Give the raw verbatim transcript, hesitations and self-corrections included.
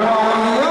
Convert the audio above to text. Well,